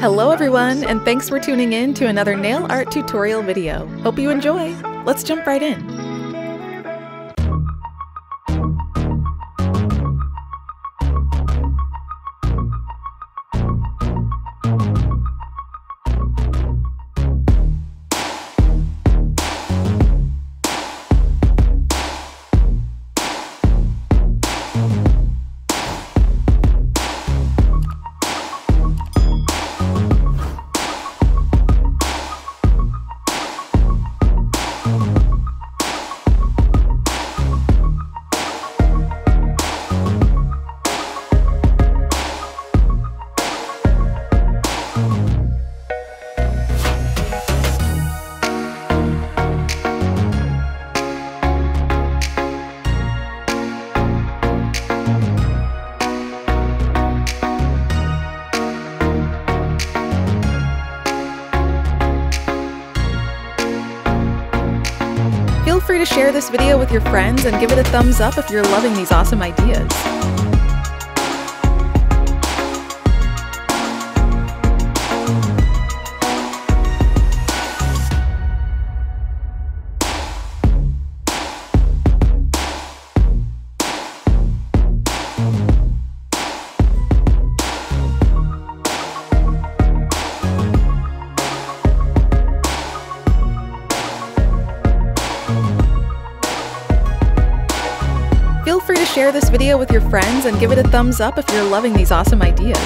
Hello everyone, and thanks for tuning in to another nail art tutorial video. Hope you enjoy. Let's jump right in. Feel free to share this video with your friends and give it a thumbs up if you're loving these awesome ideas. Feel free to share this video with your friends and give it a thumbs up if you're loving these awesome ideas.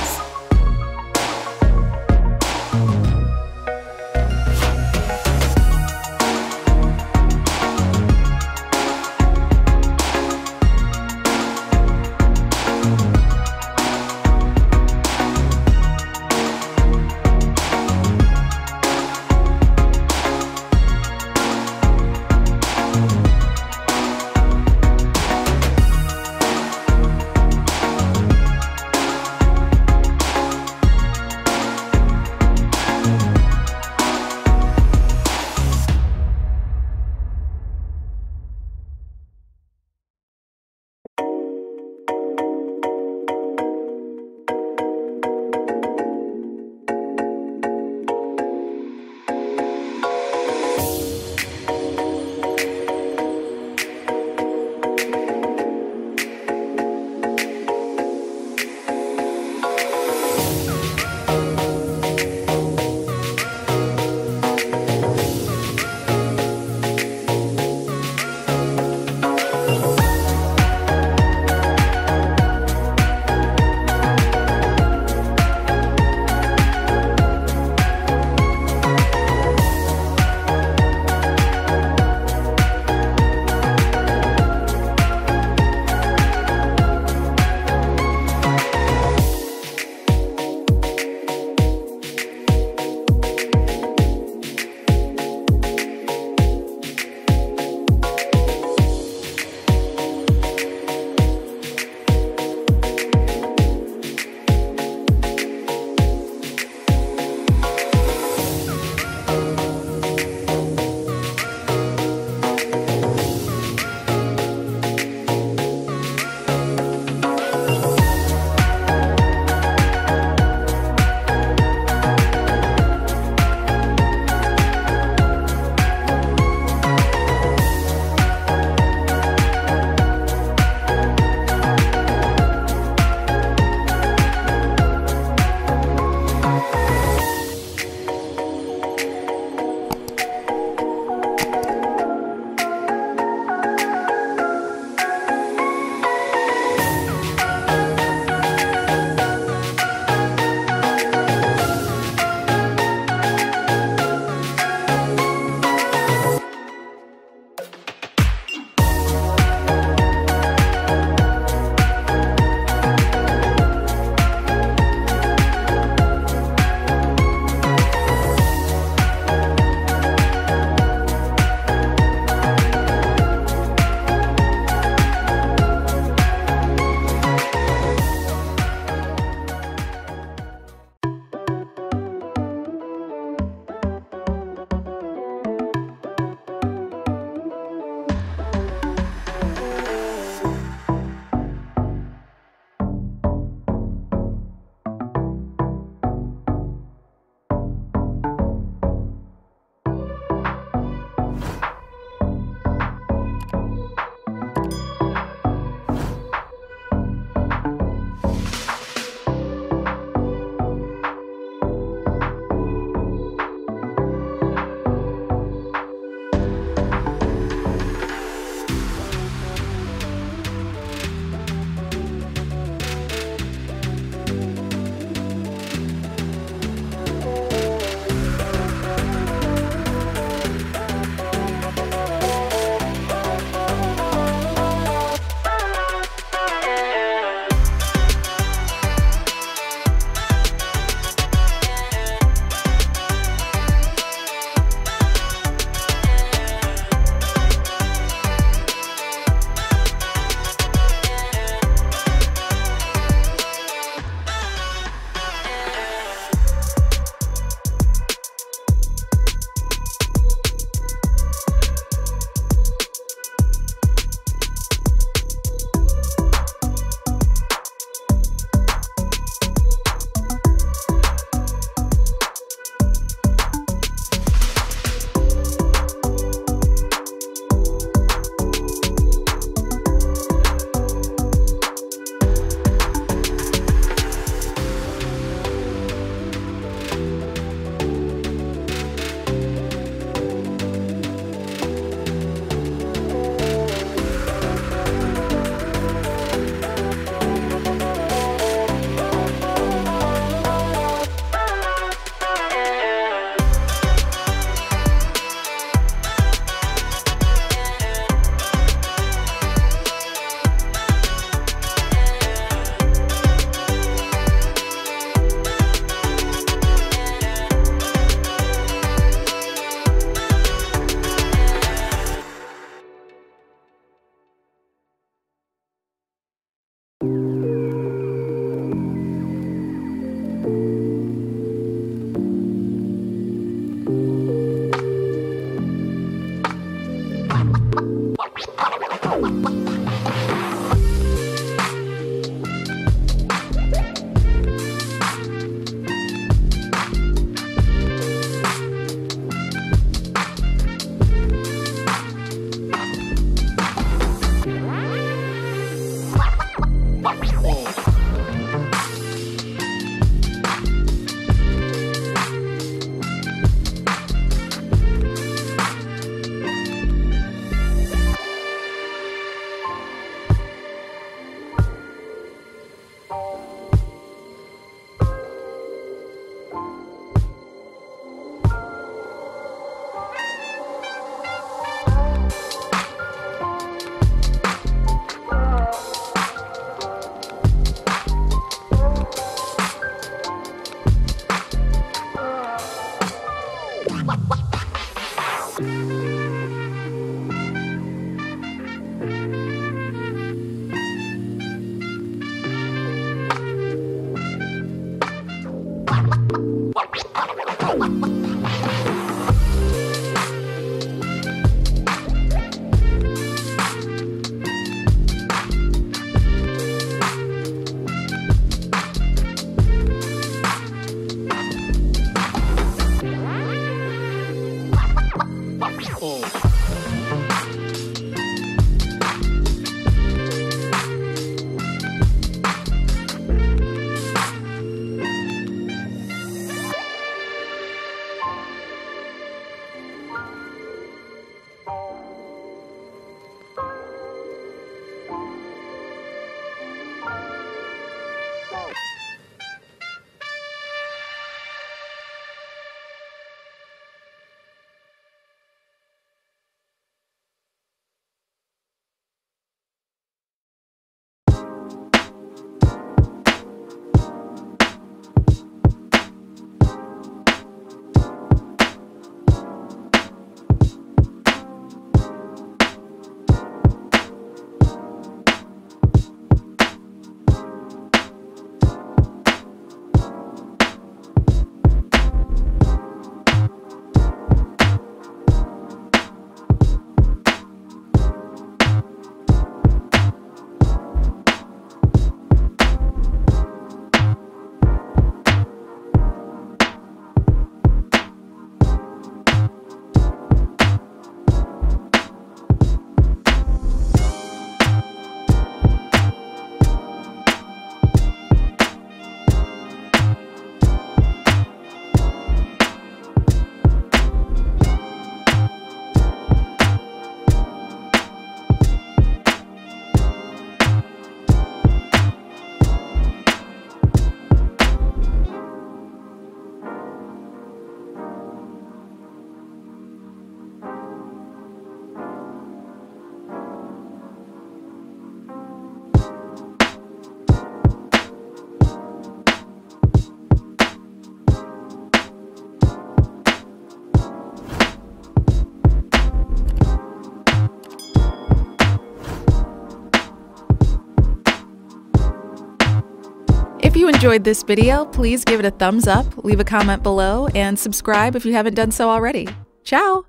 If you enjoyed this video, please give it a thumbs up, leave a comment below, and subscribe if you haven't done so already. Ciao!